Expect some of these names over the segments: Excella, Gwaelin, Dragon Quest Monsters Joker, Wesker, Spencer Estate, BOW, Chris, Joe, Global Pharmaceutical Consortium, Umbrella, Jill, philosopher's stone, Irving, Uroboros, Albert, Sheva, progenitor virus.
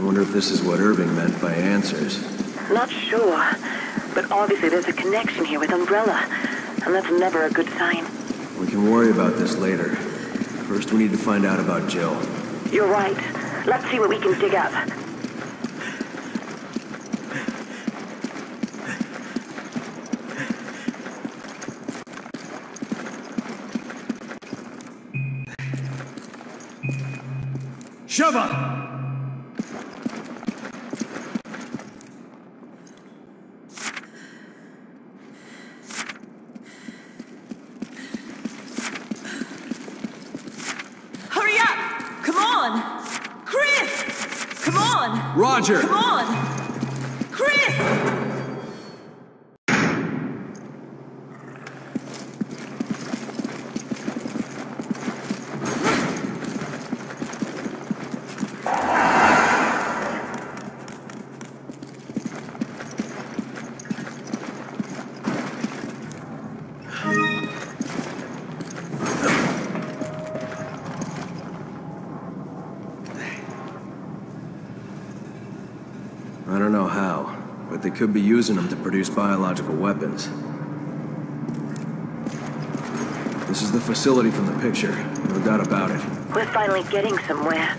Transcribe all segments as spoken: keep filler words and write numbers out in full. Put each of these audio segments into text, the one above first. I wonder if this is what Irving meant by answers. Not sure, but obviously there's a connection here with Umbrella, and that's never a good sign. We can worry about this later. First, we need to find out about Jill. You're right. Let's see what we can dig up. Sheva! Roger! Come on! Chris! Could be using them to produce biological weapons. This is the facility from the picture, no doubt about it. We're finally getting somewhere.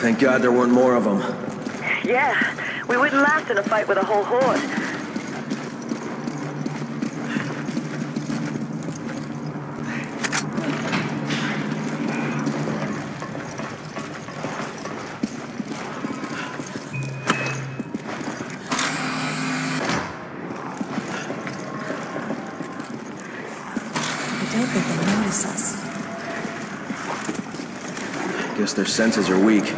Thank God there weren't more of them. Yeah, we wouldn't last in a fight with a whole horde. don't think they notice us. I guess their senses are weak.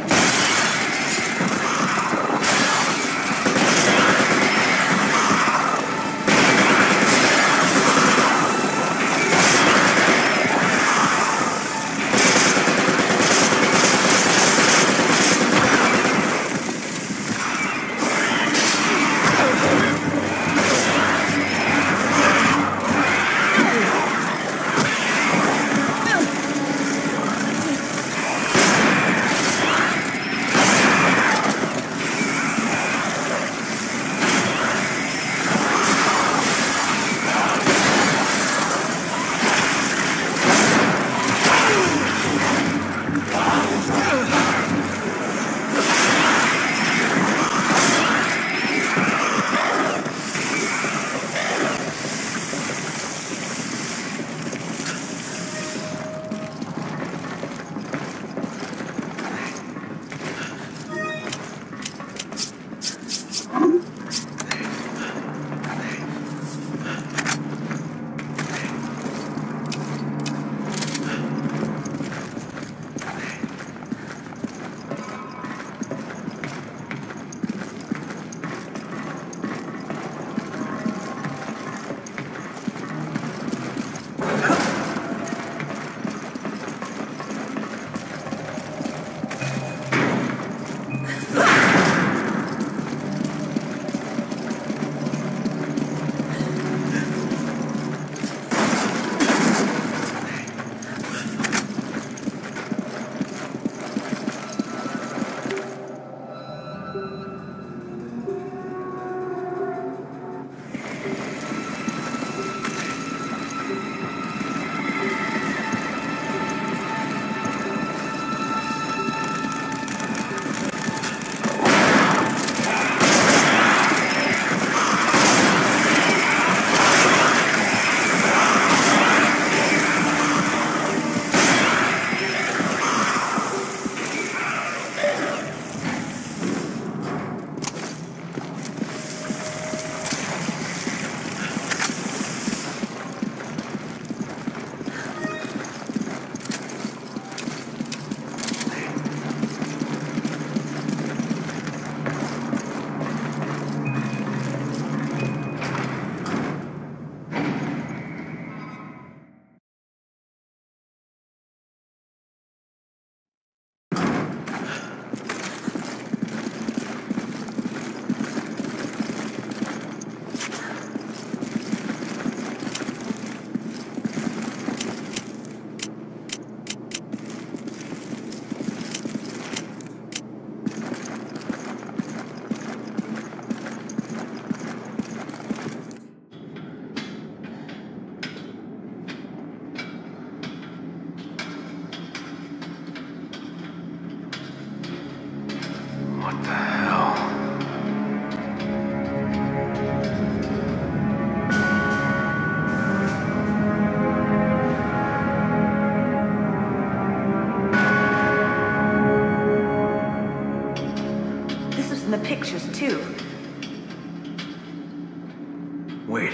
Wait,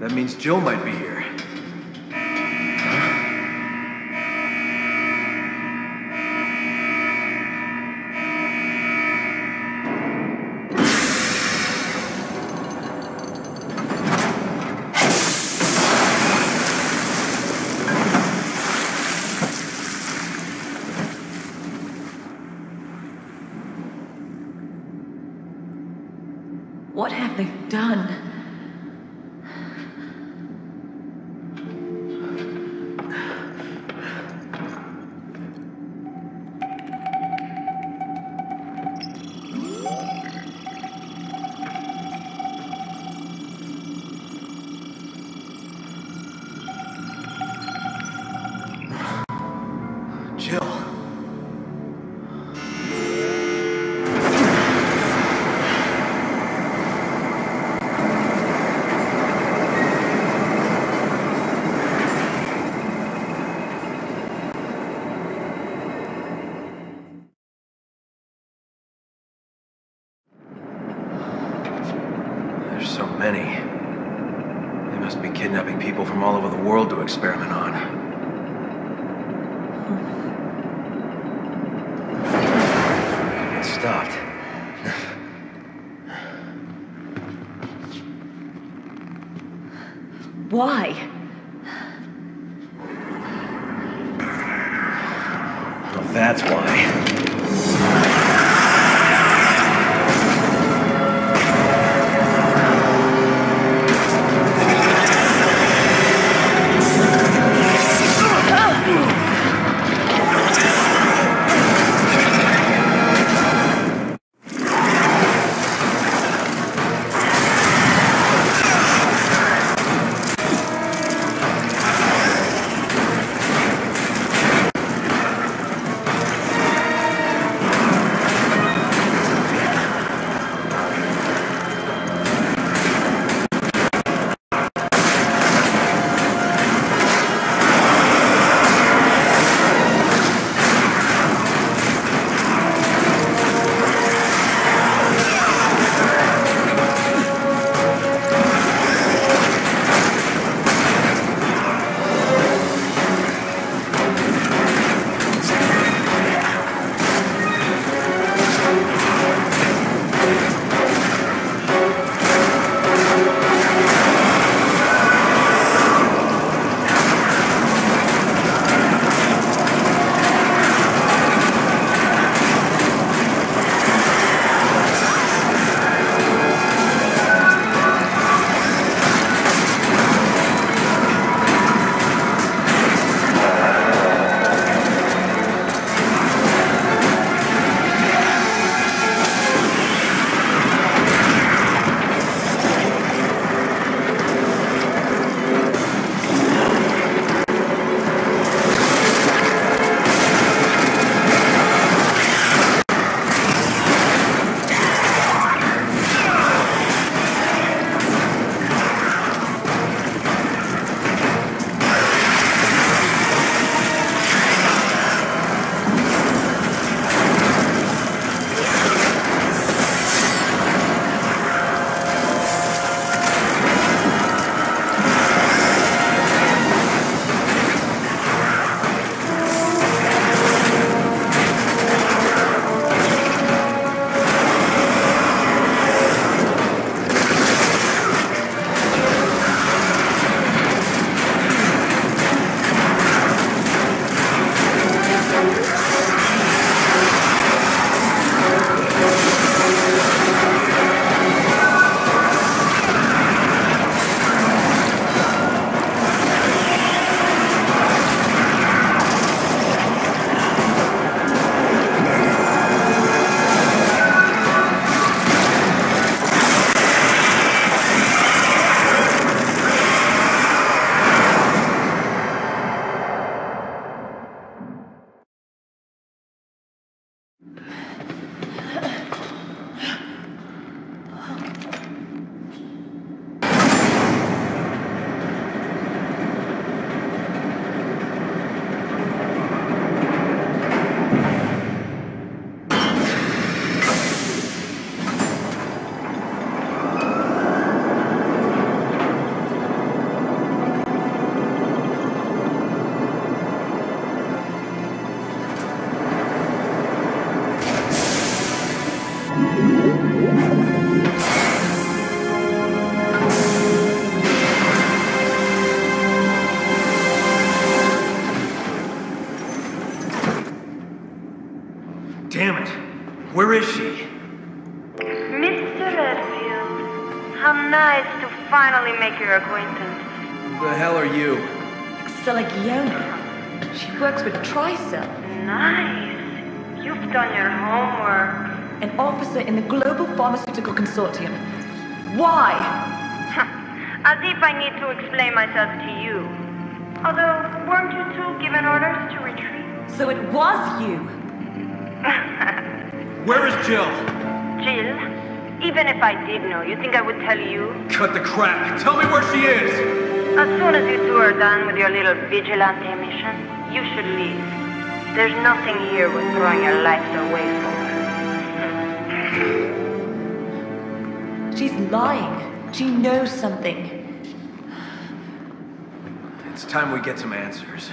that means Jill might be here. to be kidnapping people from all over the world to experiment on. It stopped. Why? Well, that's why. Nice. You've done your homework. An officer in the Global Pharmaceutical Consortium. Why? As if I need to explain myself to you. Although, weren't you two given orders to retreat? So it was you. Where is Jill? Jill? Even if I did know, you think I would tell you? Cut the crap. Tell me where she is. As soon as you two are done with your little vigilante mission, you should leave. There's nothing here worth throwing your life away for. She's lying. She knows something. It's time we get some answers.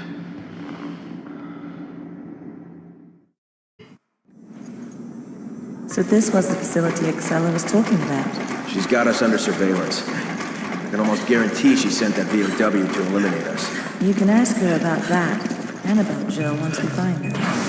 So this was the facility Excella was talking about. She's got us under surveillance. I can almost guarantee she sent that B O W to eliminate us. You can ask her about that, and about Joe once we find her.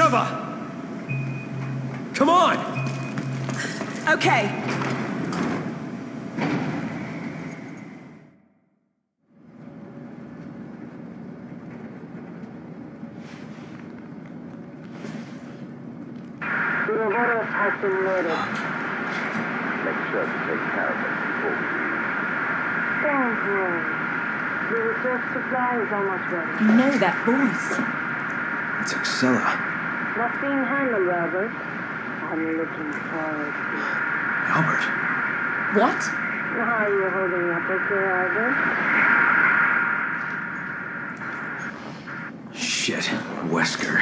Sheva! Come on! Okay. Uroboros has been murdered. Make sure to take care of it before we leave. Thank you. The reserve supply is almost ready. You know that voice. It's Excella. Not being handled, Albert. I'm looking forward to it. Albert? What? How are you holding up, okay, Albert? Shit, Wesker.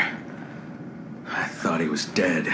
I thought he was dead.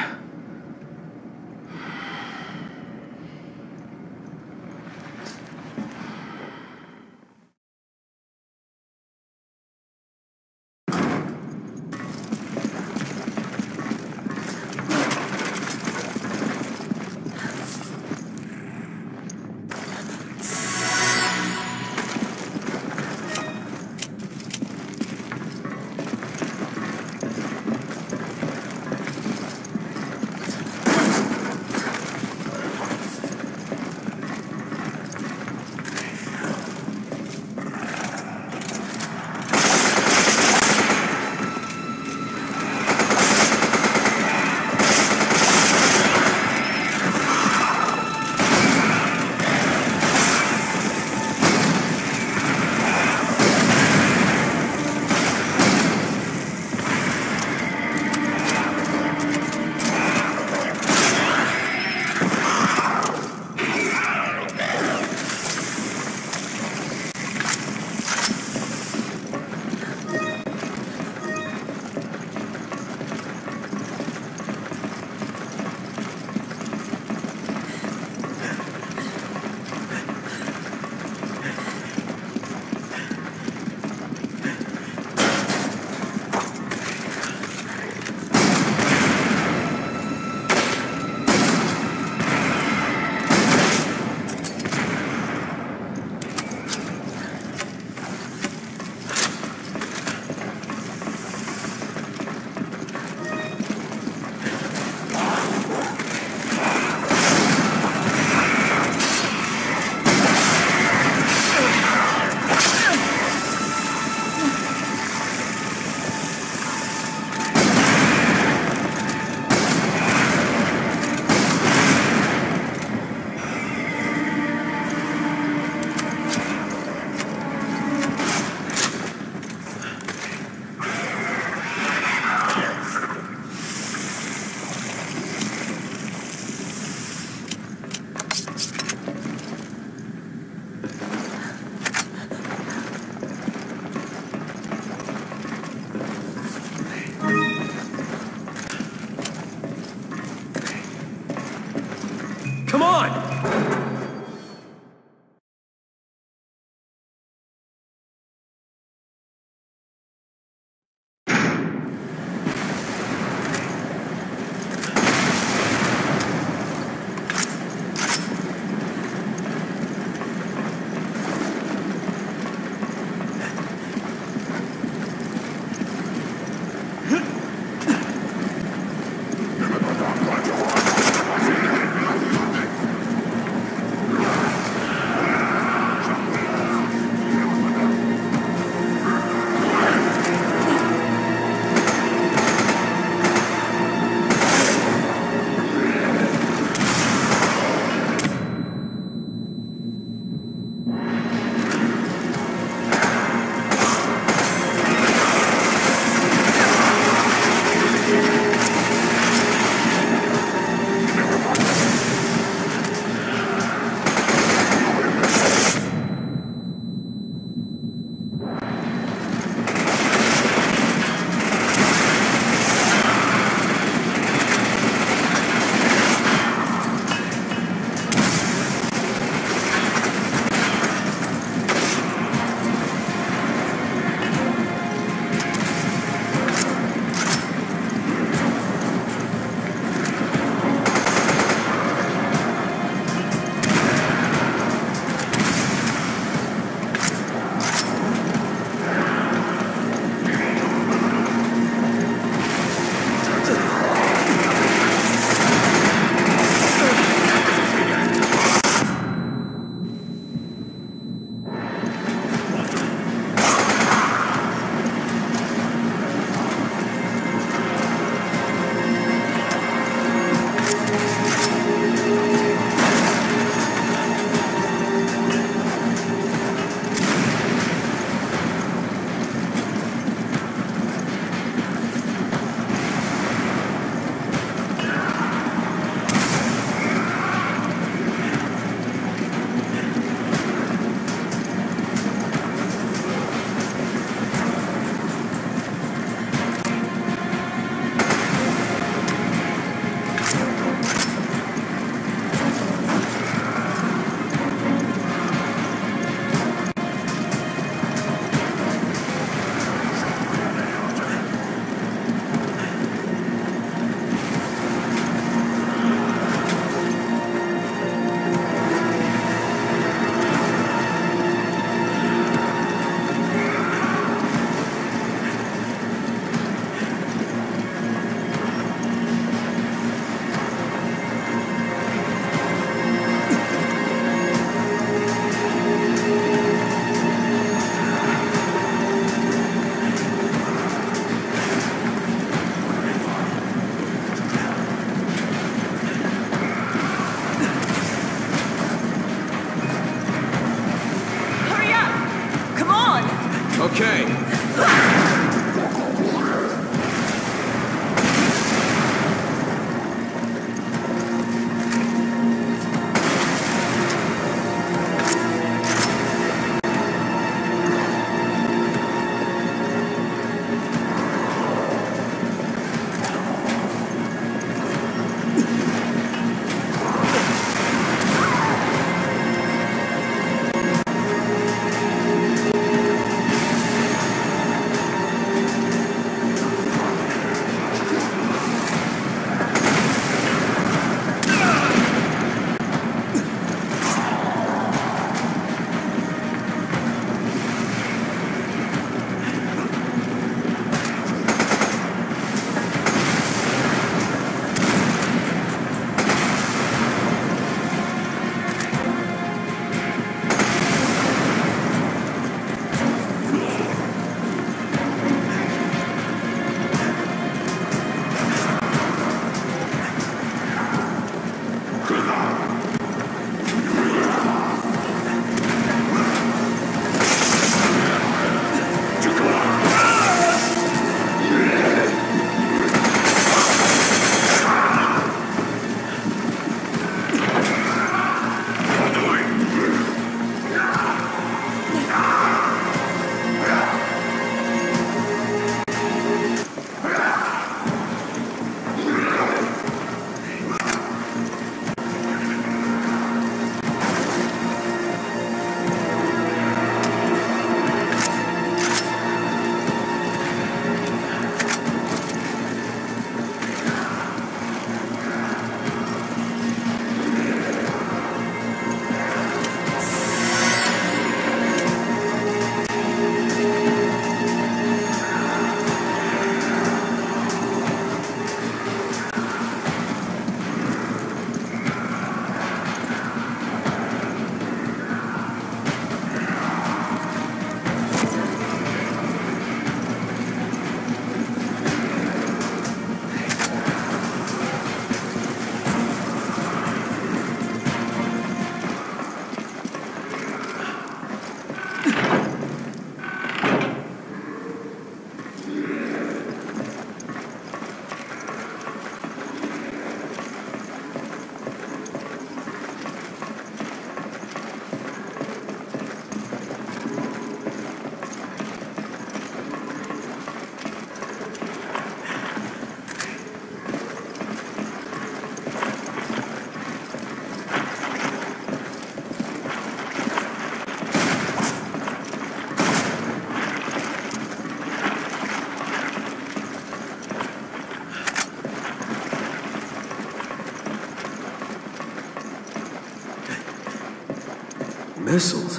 missiles.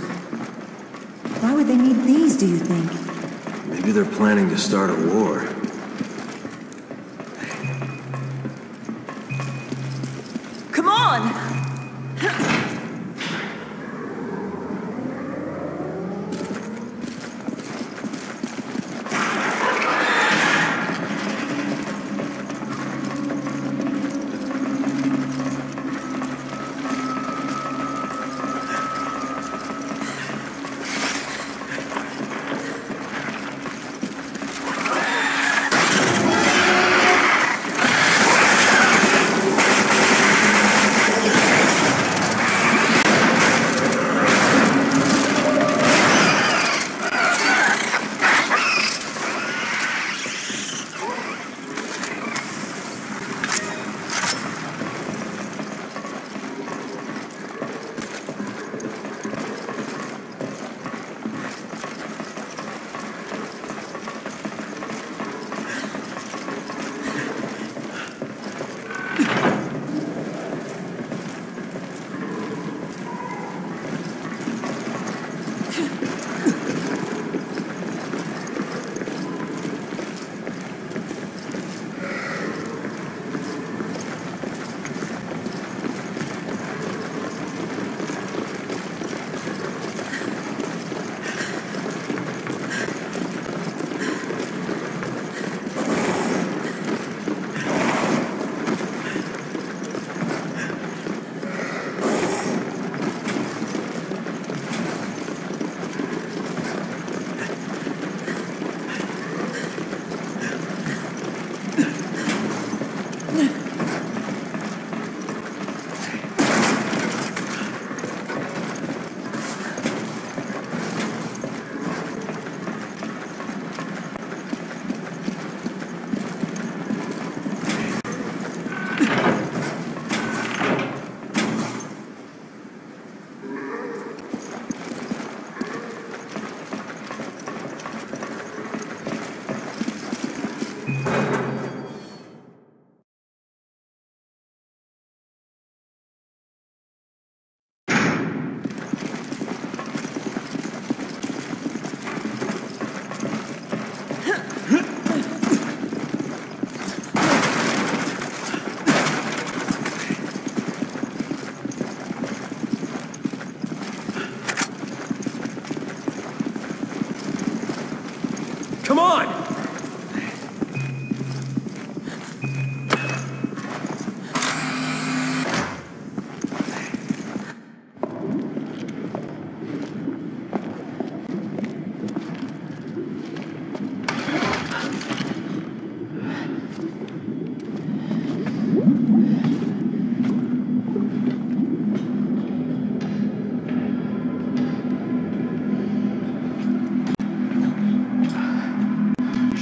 Why would they need these, do you think? Maybe they're planning to start a war. Come on!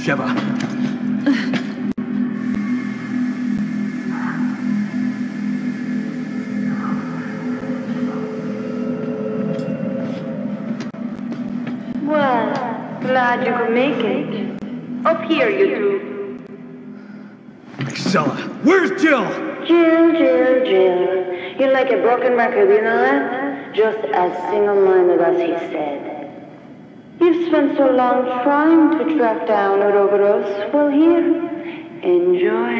Sheva. Well, glad you could make it. Up here, you two. Excella, where's Jill? Jill, Jill, Jill. You're like a broken record, you know that? Just as single-minded as he said. You've spent so long trying to track down Uroboros. Well, here, enjoy.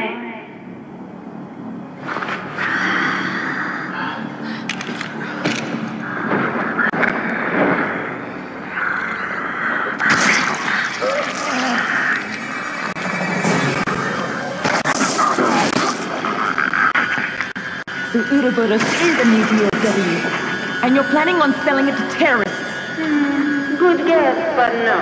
The Uroboros is a new B O W, and you're planning on selling it to terrorists. Good guess, but no.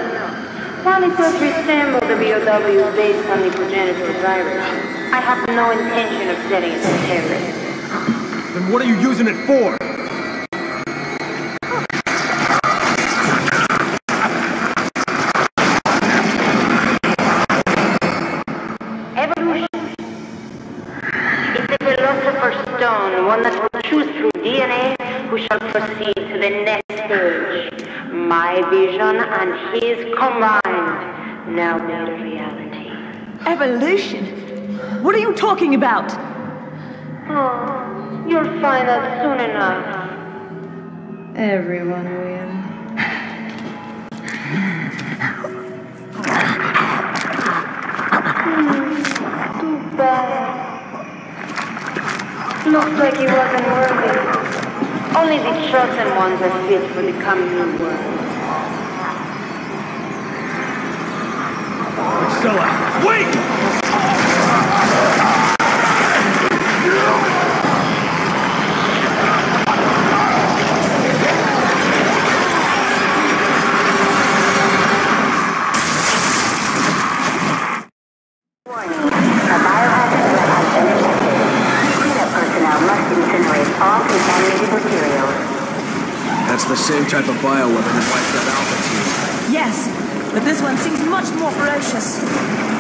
While it does resemble the B O W based on the progenitor virus, I have no intention of selling it to terrorists. Then what are you using it for? Evolution. It's a philosopher's stone, one that will choose through D N A who shall proceed to the next stage. My vision and his combined now made a reality. Evolution? What are you talking about? Oh, you'll find out soon enough. Everyone will. Mm, too bad. Looks like he wasn't worthy. Only the chosen ones are fit for the coming of the world. Excella, wait! Same type of bioweapon that wiped out Albert here. Yes, but this one seems much more ferocious.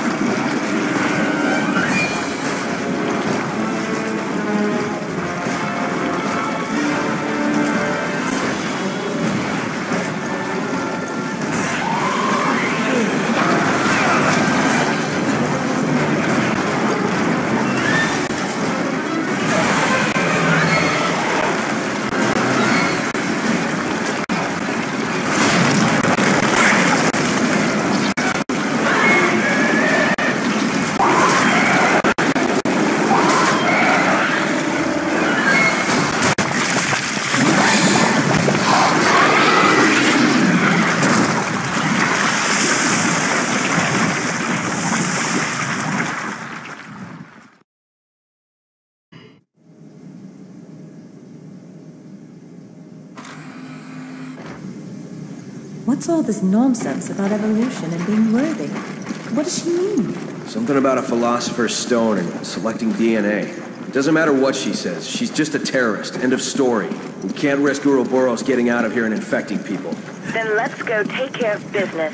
What's all this nonsense about evolution and being worthy? What does she mean? Something about a philosopher's stone and selecting D N A. It doesn't matter what she says, she's just a terrorist. End of story. We can't risk Uroboros getting out of here and infecting people. Then let's go take care of business.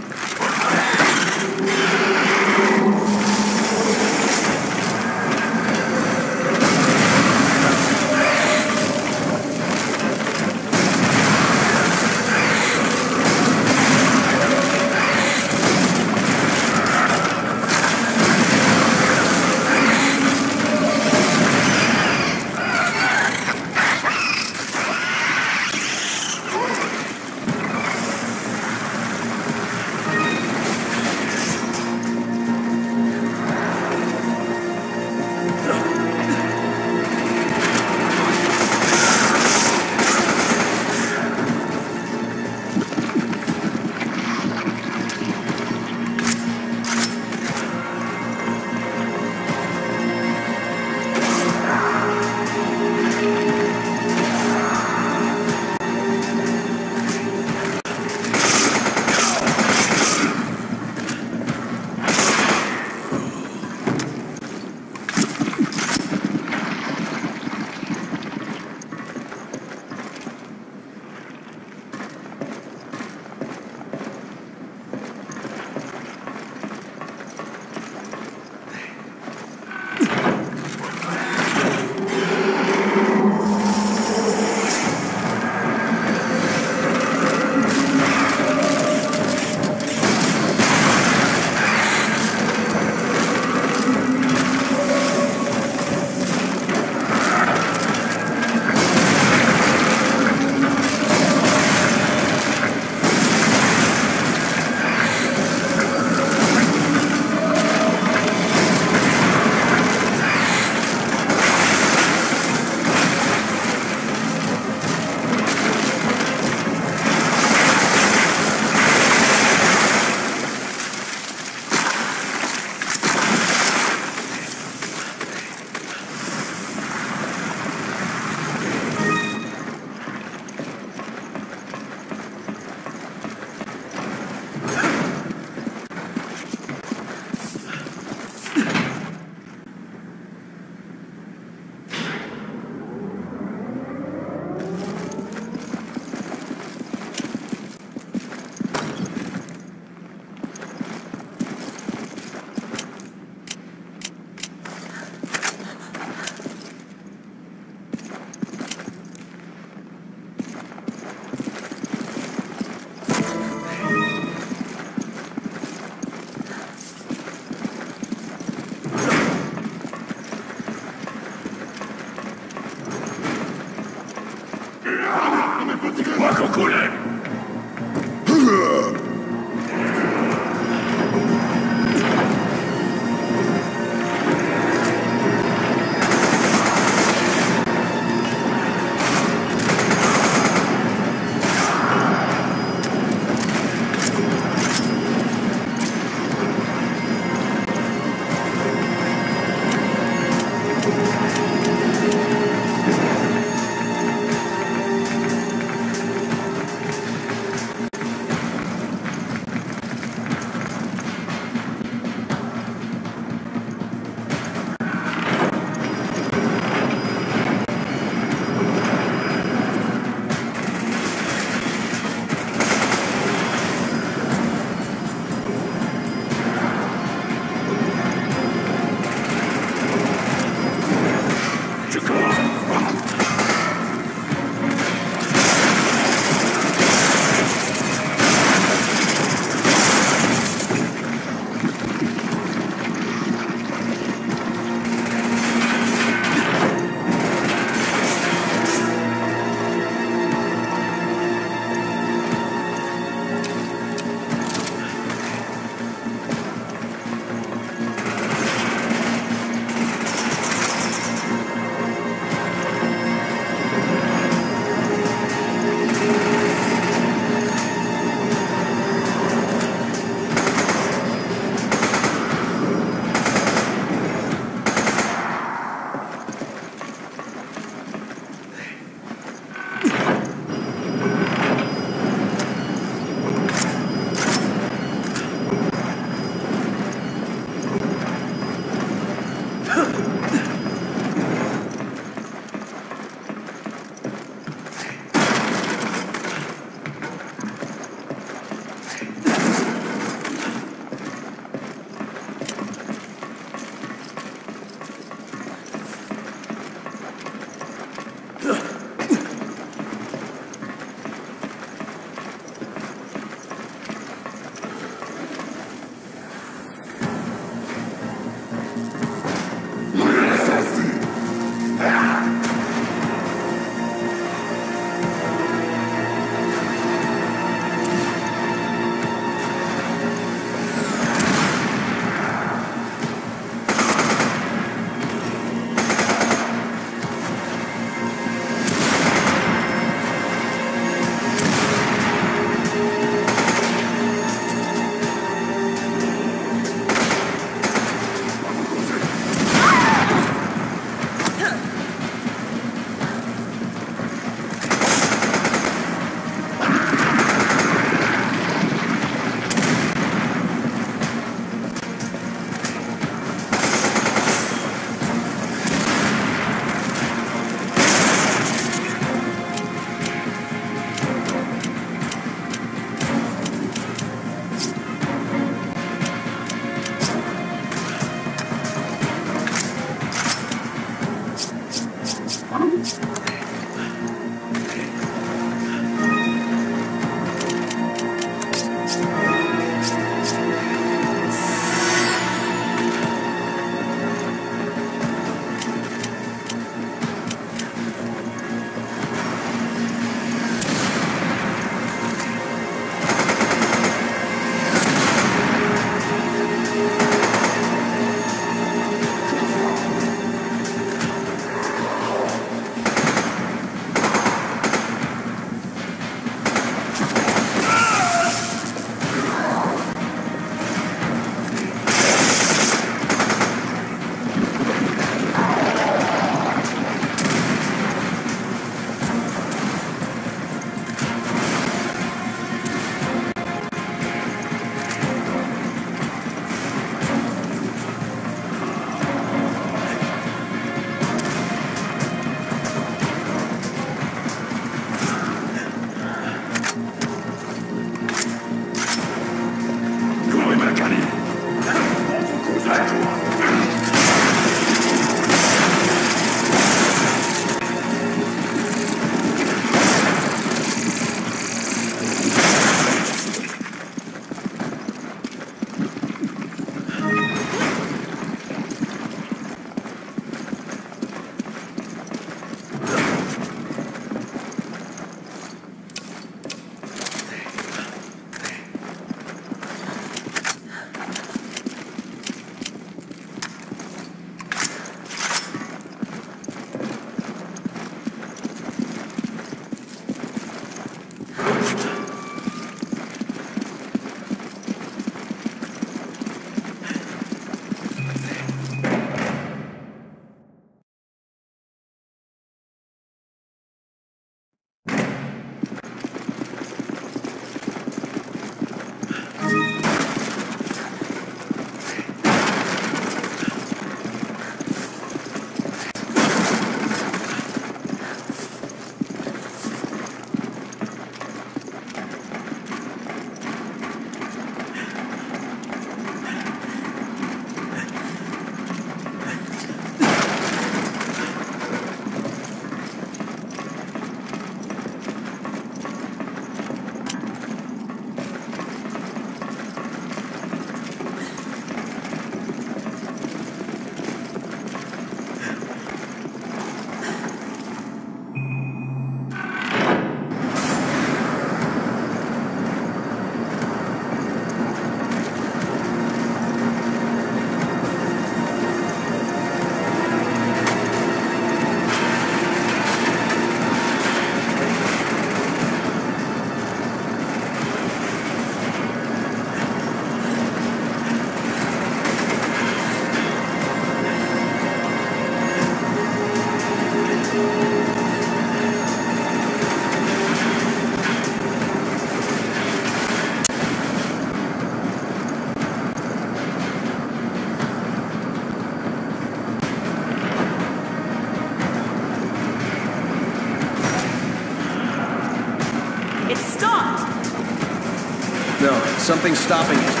Something's stopping it.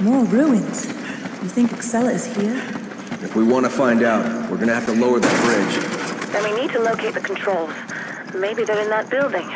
More ruins. You think Excella is here? If we want to find out, we're going to have to lower that bridge. Then we need to locate the controls. Maybe they're in that building.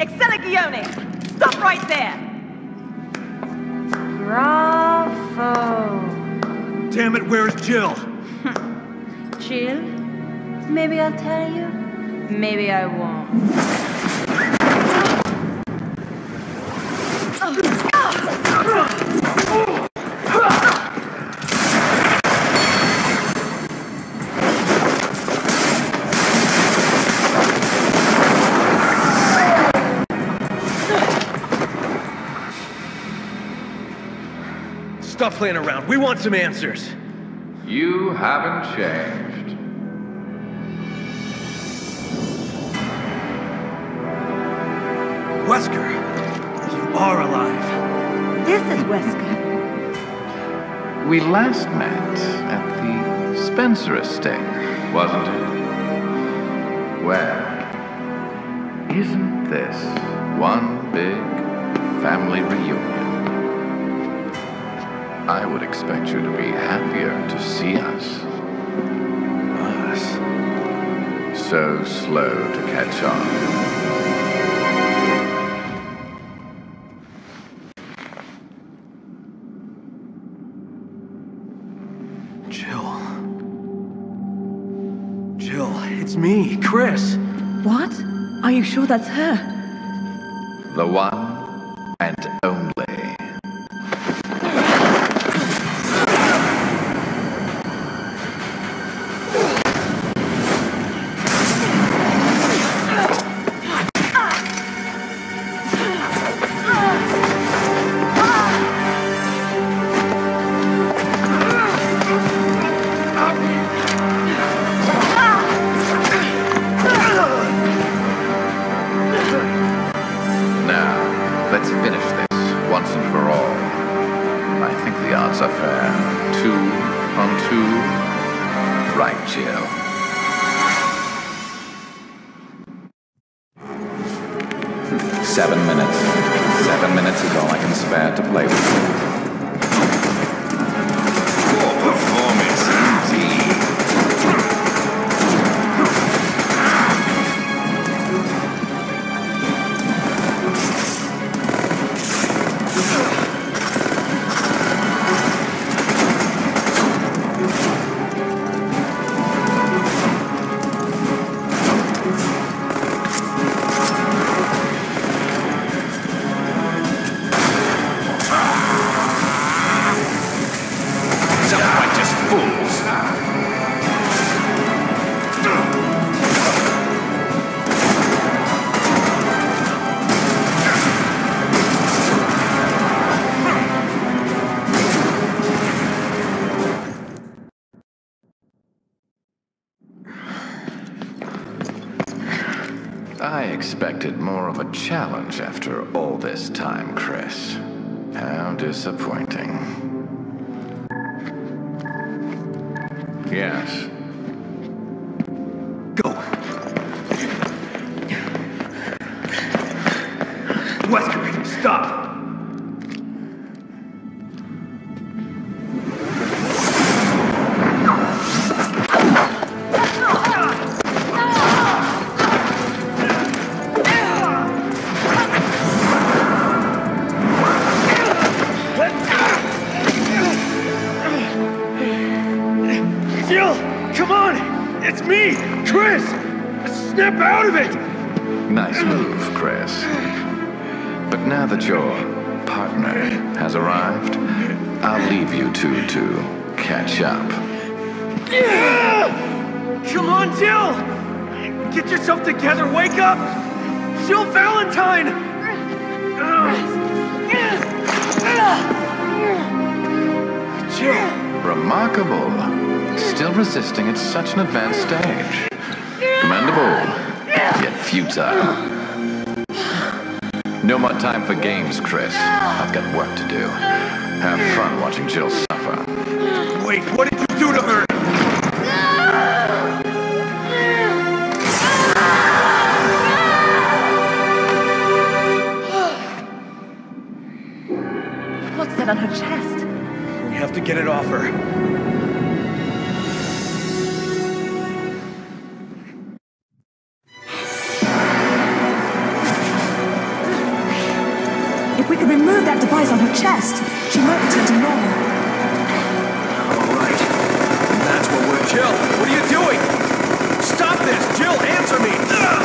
Excella Guione, stop right there! Bravo! Damn it, where's Jill? Jill? Maybe I'll tell you, maybe I won't. Stop playing around. We want some answers. You haven't changed. Wesker, you are alive. This is Wesker. We last met at the Spencer Estate, wasn't it? Well, isn't this one big family reunion? I would expect you to be happier to see us. Us. So slow to catch on. Jill. Jill, it's me, Chris. What? Are you sure that's her? The one and only. Challenge after all this time, Chris. How disappointing. Yes. Go. Wesker, stop. Resisting at such an advanced stage. Commendable, yet futile. No more time for games, Chris. I've got work to do. Have fun watching Jill suffer. Wait, what did you do to her? What's that on her chest? We have to get it off her. eyes on her chest. She might return to normal. All right. That's what we're... Jill, what are you doing? Stop this! Jill, answer me! Ugh!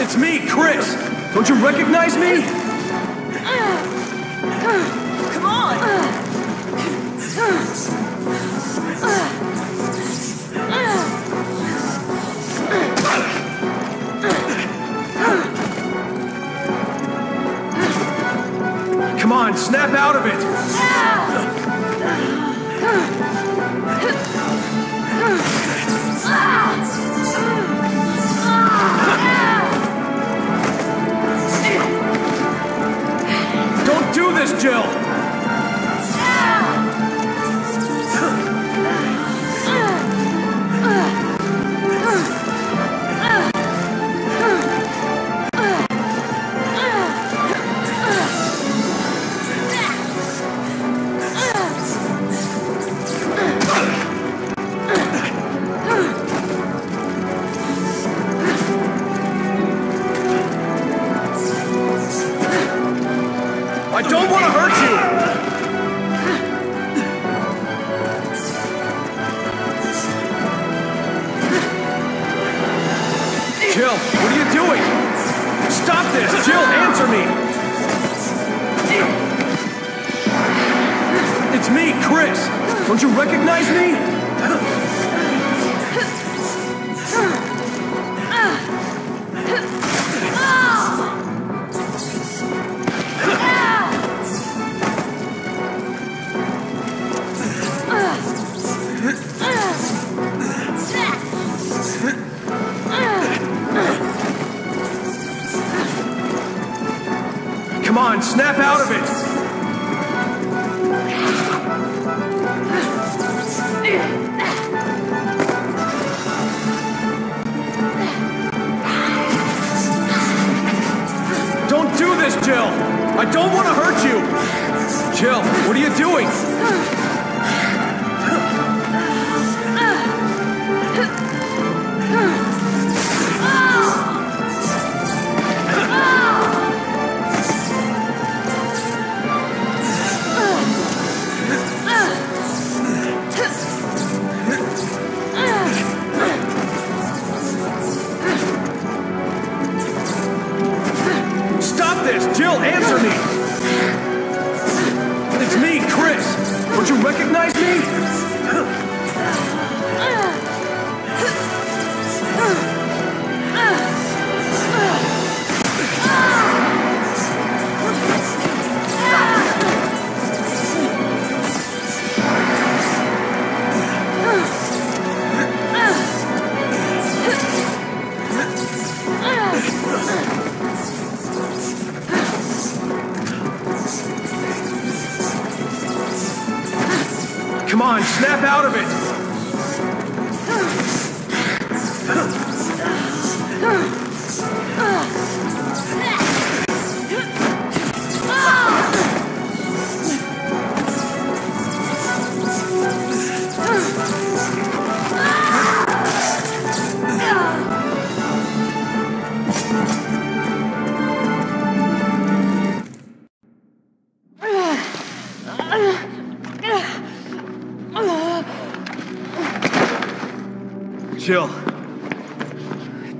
It's me, Chris! Don't you recognize me? Come on! Come on, snap out of it! Don't do this, Jill! Jill.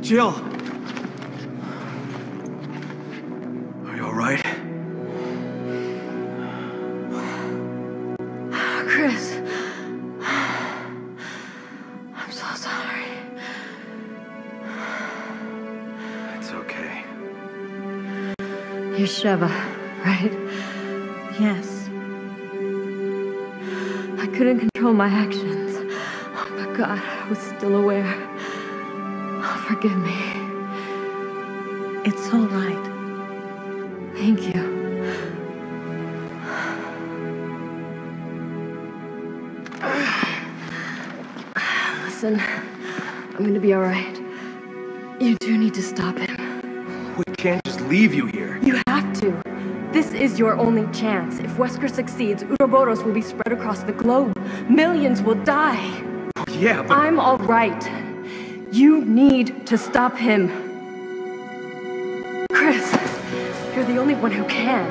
Jill. Are you all right? Chris. I'm so sorry. It's okay. You're Sheva, right? Yes. I couldn't control my actions. Oh my God. I was still aware. Oh, forgive me. It's all right. Thank you. Listen, I'm gonna be all right. You do need to stop him. We can't just leave you here. You have to. This is your only chance. If Wesker succeeds, Uroboros will be spread across the globe. Millions will die. Yeah, but... I'm all right. You need to stop him. Chris, you're the the only one who can.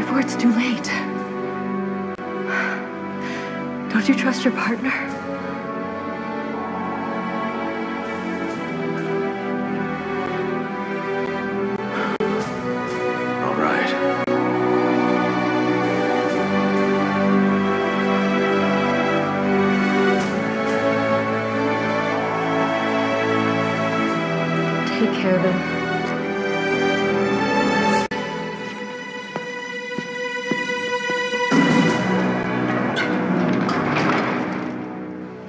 Before it's too late. Don't you trust your partner? All right. Take care of him.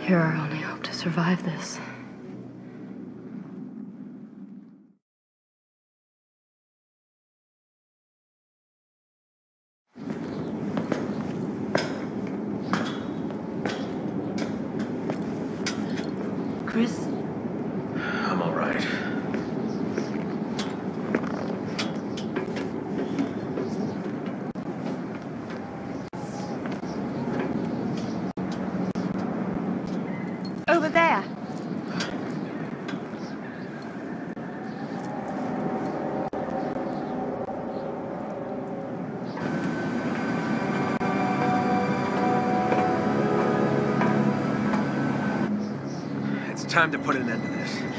You're our only hope to survive this. Chris? I'm all right. Over there. It's time to put an end to this.